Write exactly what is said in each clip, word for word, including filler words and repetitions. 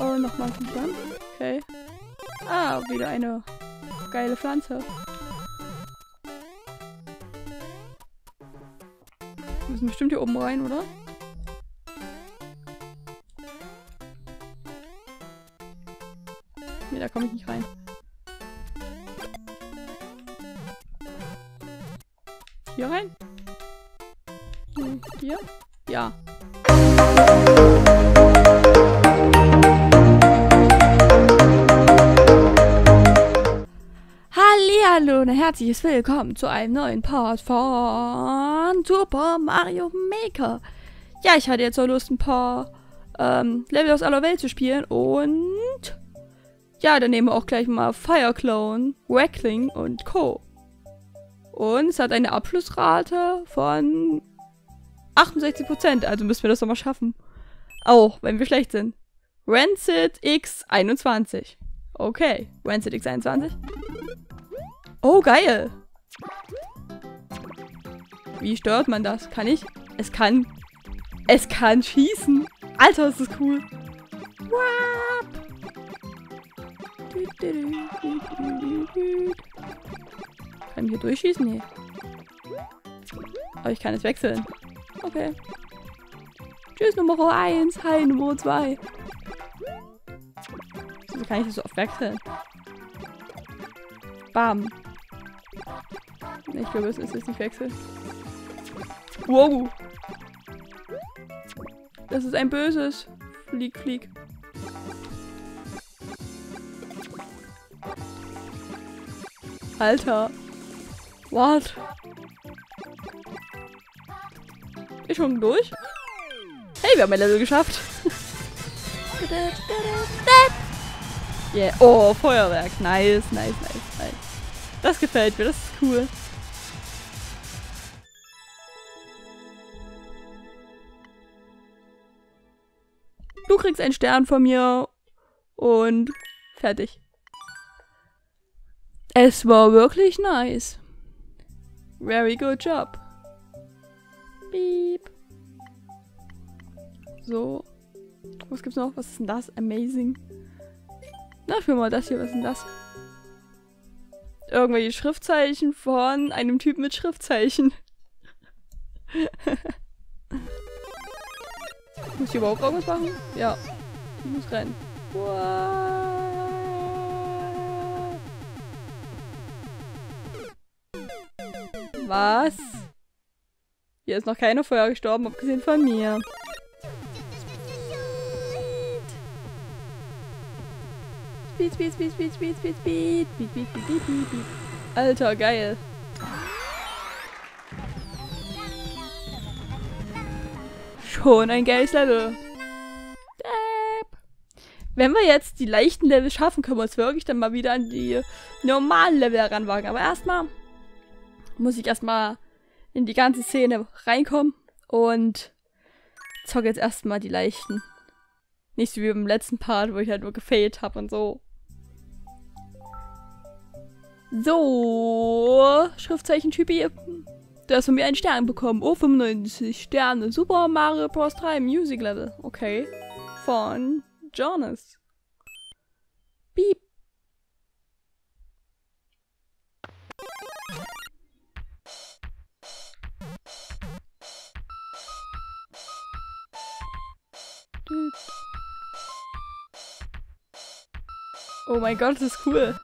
Oh, nochmal ein Pflanzen. Okay. Ah, wieder eine geile Pflanze. Wir müssen bestimmt hier oben rein, oder? Ne, da komme ich nicht rein. Hier rein? Hm, hier? Ja. Hallo und herzliches Willkommen zu einem neuen Part von Super Mario Maker. Ja, ich hatte jetzt so Lust, ein paar ähm, Level aus aller Welt zu spielen und... Ja, dann nehmen wir auch gleich mal Fireclone, Wreckling und Co. Und es hat eine Abschlussrate von achtundsechzig Prozent, also müssen wir das doch mal schaffen. Auch wenn wir schlecht sind. Rancid X einundzwanzig. Okay, Rancid X einundzwanzig. Oh, geil! Wie stört man das? Kann ich? Es kann... Es kann schießen! Alter, ist das cool! Kann ich hier durchschießen? Nee. Aber ich kann es wechseln. Okay. Tschüss, Nummer eins! Hi, Nummer zwei! Wieso kann ich das so oft wechseln? Bam! Ich glaube, es ist jetzt nicht wechseln. Wow! Das ist ein böses. Flieg, flieg. Alter. What? Ist schon durch? Hey, wir haben ein Level geschafft. Yeah. Oh, Feuerwerk. Nice, nice, nice, nice. Das gefällt mir, das ist cool. Du kriegst einen Stern von mir und fertig. Es war wirklich nice. Very good job. Beep. So. Was gibt's noch? Was ist denn das? Amazing. Na, für mal das hier. Was ist denn das? Irgendwelche Schriftzeichen von einem Typen mit Schriftzeichen. Muss ich überhaupt irgendwas machen? Ja. Ich muss rennen. What? Was? Hier ist noch keiner vorher gestorben, abgesehen von mir. Beat, beat, beat, beat, beat, beat, beat, beat, beat, beat, beat, beat, beat. Alter, geil. Schon ein geiles Level. Wenn wir jetzt die leichten Level schaffen, können wir uns wirklich dann mal wieder an die normalen Level heranwagen. Aber erstmal muss ich erstmal in die ganze Szene reinkommen und zocke jetzt erstmal die leichten. Nicht so wie im letzten Part, wo ich halt nur gefailt habe und so. So, Schriftzeichen-Typi. Du hast von mir einen Stern bekommen. Oh, fünfundneunzig Sterne. Super Mario Bros. drei Music Level. Okay. Von Jonas. Piep. Oh mein Gott, das ist cool.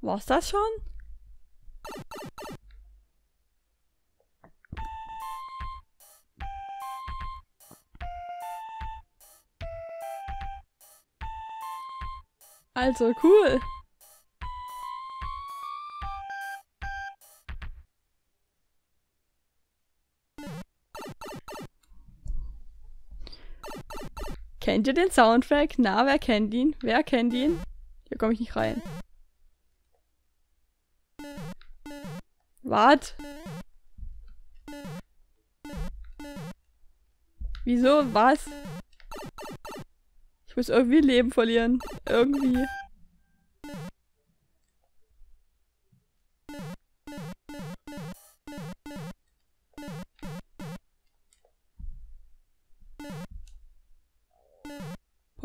War's das schon? Also cool. Kennt ihr den Soundtrack? Na, wer kennt ihn? Wer kennt ihn? Hier komme ich nicht rein. Wart. Wieso? Was? Ich muss irgendwie Leben verlieren. Irgendwie.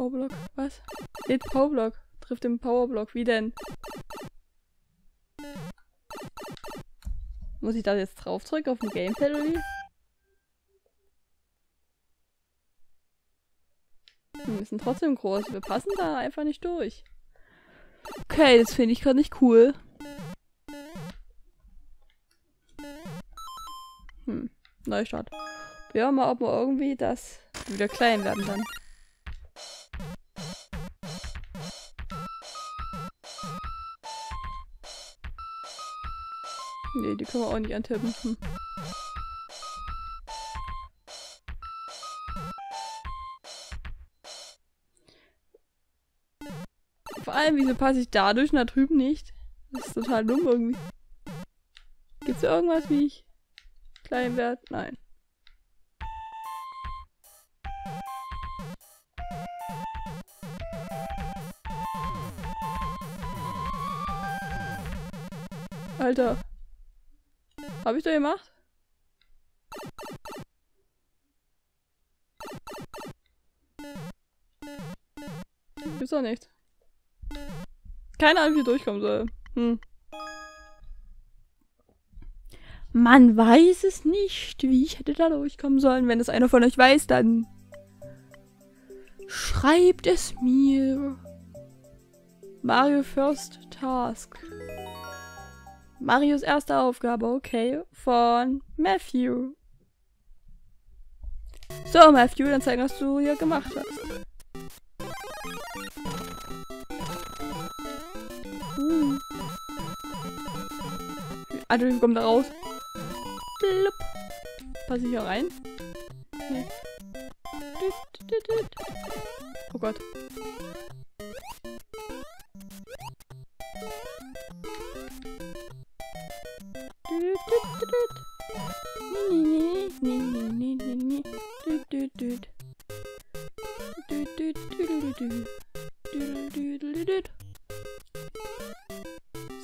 Powerblock. Was? Hit Powerblock. Trifft den Powerblock. Wie denn? Muss ich da jetzt draufdrücken auf dem Gamepad oder wie? Wir sind trotzdem groß. Wir passen da einfach nicht durch. Okay, das finde ich gerade nicht cool. Hm, Neustart. Ja, mal ob wir irgendwie das wieder klein werden dann. Nee, die können wir auch nicht antippen. Hm. Vor allem, wieso passe ich dadurch nach drüben nicht? Das ist total dumm irgendwie. Gibt's da irgendwas, wie ich klein werde? Nein. Alter. Hab ich da gemacht? Gibt's doch nichts. Keine Ahnung, wie ich durchkommen soll. Hm. Man weiß es nicht, wie ich hätte da durchkommen sollen. Wenn es einer von euch weiß, dann schreibt es mir. Mario First Task. Marios erste Aufgabe, okay, von Matthew. So, Matthew, dann zeig, was du hier gemacht hast. Hm. Adrian, wir kommen da raus. Blub. Passe ich hier rein? Nee. Oh Gott.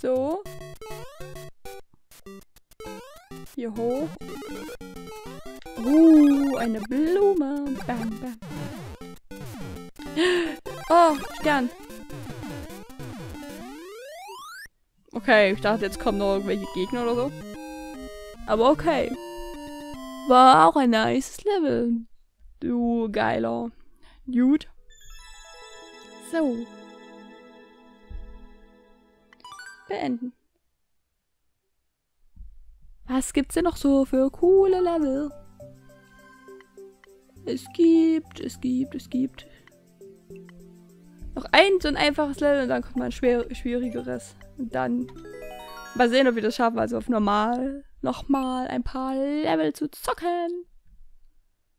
So. Hier hoch. Uh, eine Blume. Bam, bam. Oh, Stern. Okay, ich dachte, jetzt kommen noch irgendwelche Gegner oder so. Aber okay. War auch ein nice Level. Du geiler Dude. So. Beenden. Was gibt's denn noch so für coole Level? Es gibt, es gibt, es gibt. Noch ein so ein einfaches Level und dann kommt mal ein schwer, schwierigeres. Und dann mal sehen, ob wir das schaffen. Also auf normal nochmal ein paar Level zu zocken.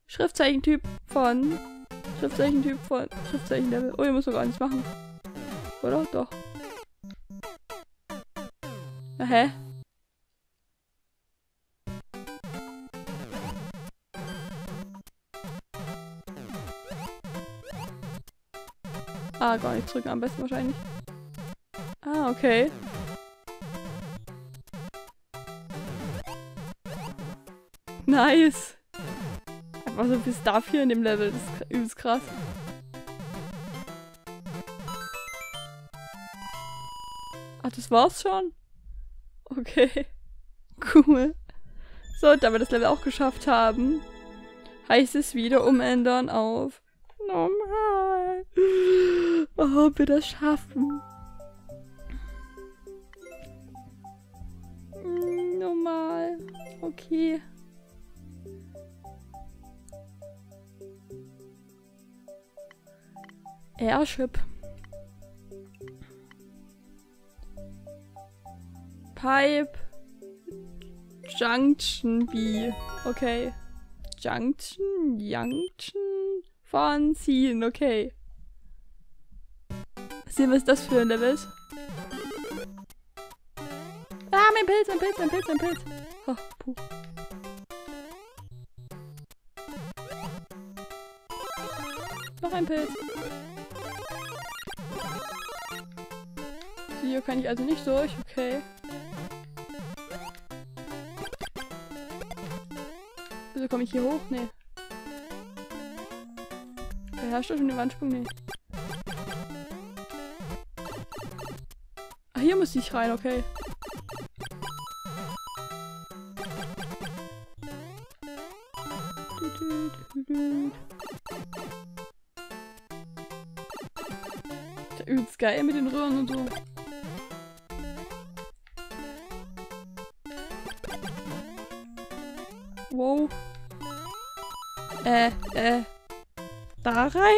Schriftzeichentyp von Schriftzeichentyp von Schriftzeichenlevel. Oh, ihr müsst doch gar nichts machen. Oder? Doch. Na, hä? Ah, gar nicht drücken, am besten wahrscheinlich. Ah, okay. Nice. Einfach so viel Stuff hier in dem Level, das ist übelst krass. Ach, das war's schon? Okay. Cool. So, da wir das Level auch geschafft haben, heißt es wieder umändern auf normal. Oh, ob wir das schaffen. Normal. Okay. Airship. Pipe. Junction B. Okay. Junction. Junction. Von Zien. Okay. Sehen wir, was das für ein Level ist. Ah, mein Pilz, ein Pilz, ein Pilz, ein Pilz. Oh, puh. Noch ein Pilz. Hier kann ich also nicht durch, okay. Wieso komme ich hier hoch? Nee. Beherrscht doch schon den Wandsprung? Nee. hier müsste ich rein, okay. Ist ja übelst geil mit den Röhren und so. Wow. Äh, äh. Da rein?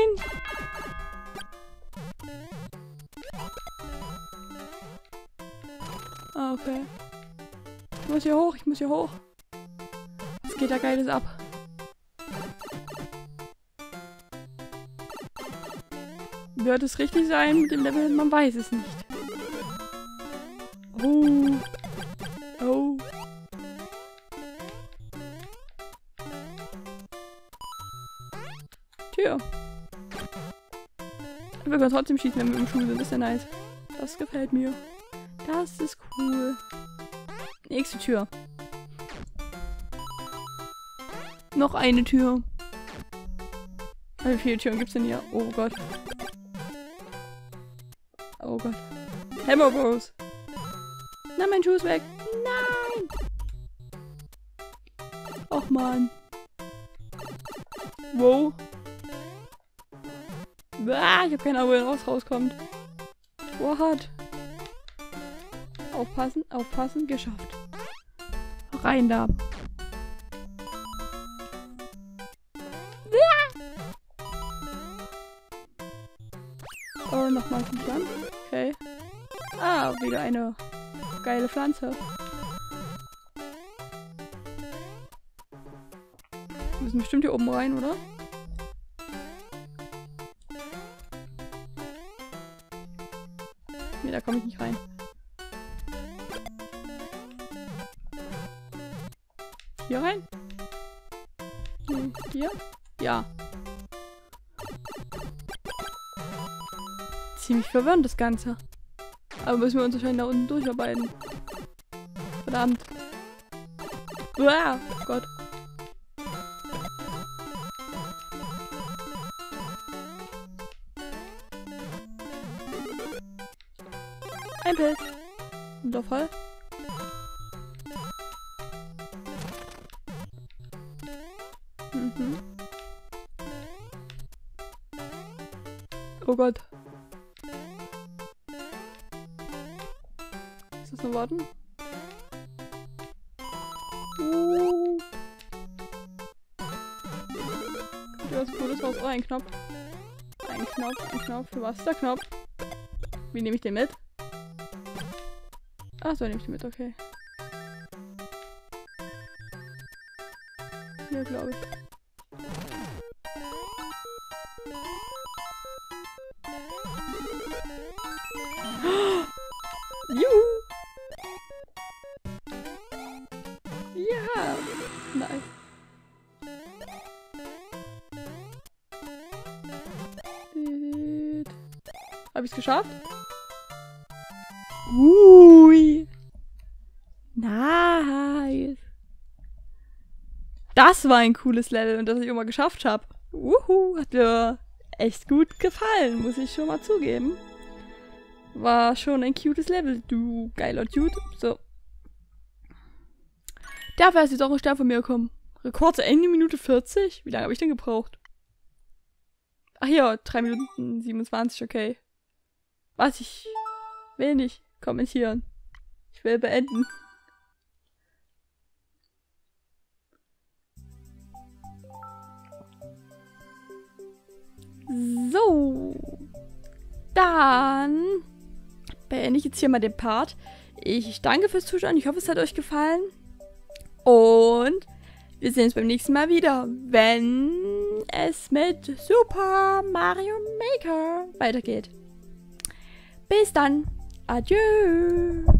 Ah, okay. Ich muss hier hoch, ich muss hier hoch. Es geht ja Geiles ab. Wird es richtig sein mit dem Level? Man weiß es nicht. Oh. Oh. Tür. Wir können trotzdem schießen, wenn wir im Schuh sind. Das ist ja nice. Das gefällt mir. Das ist cool. Nächste Tür. Noch eine Tür. Wie viele Türen gibt's denn hier? Oh Gott. Oh Gott. Hammer Bros. Na, mein Schuh ist weg. Nein! Och man. Wow. Ah, ich hab keine Ahnung, wo er raus rauskommt. What? Aufpassen, aufpassen, geschafft. Rein da. Oh, nochmal zum Plan. Okay. Ah, wieder eine geile Pflanze. Wir müssen bestimmt hier oben rein, oder? Nee, da komme ich nicht rein. Hier rein? Hm, hier? Ja. Ziemlich verwirrend das Ganze. Aber müssen wir uns wahrscheinlich da unten durcharbeiten. Verdammt. Uah, oh Gott. Ein Pilz. Und doch voll. Mhm. Oh Gott. Ist das noch warten? Uh. Kommt ja was Cooles raus. Oh, ein Knopf. Ein Knopf, ein Knopf. Für was ist der Knopf? Wie nehme ich den mit? Ach so, nehme ich den mit, okay. Hier, glaube ich. Habe ich es geschafft? Ui. Nice. Das war ein cooles Level und das ich auch mal geschafft habe. Uhu, hat mir echt gut gefallen, muss ich schon mal zugeben. War schon ein cutes Level, du geiler Dude. So. Dafür hast du jetzt auch ein Stern von mir bekommen. Rekord zu Ende, Minute vierzig? Wie lange habe ich denn gebraucht? Ach ja, drei Minuten siebenundzwanzig, okay. Was? Ich will nicht kommentieren. Ich will beenden. So. Dann beende ich jetzt hier mal den Part. Ich danke fürs Zuschauen. Ich hoffe, es hat euch gefallen. Und wir sehen uns beim nächsten Mal wieder, wenn es mit Super Mario Maker weitergeht. Bis dann. Adieu.